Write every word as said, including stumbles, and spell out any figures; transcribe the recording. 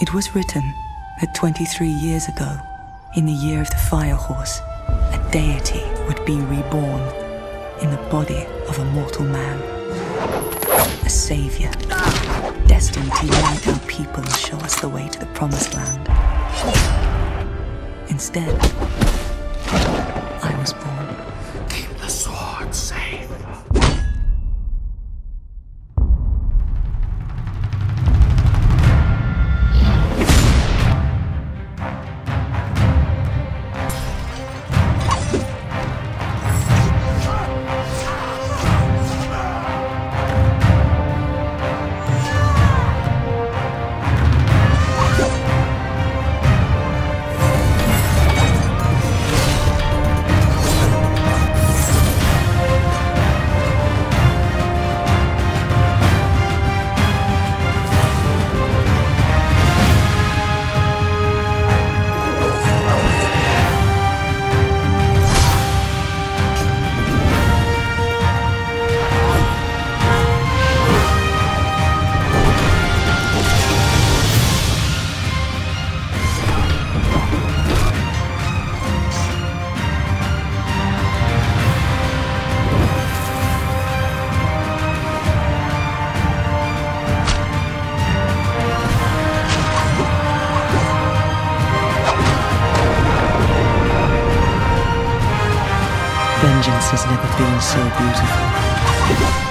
It was written that twenty-three years ago, in the year of the fire horse, a deity would be reborn in the body of a mortal man. A savior, destined to unite our people and show us the way to the promised land. Instead, I was born. Keep the sword safe. Vengeance has never been so beautiful.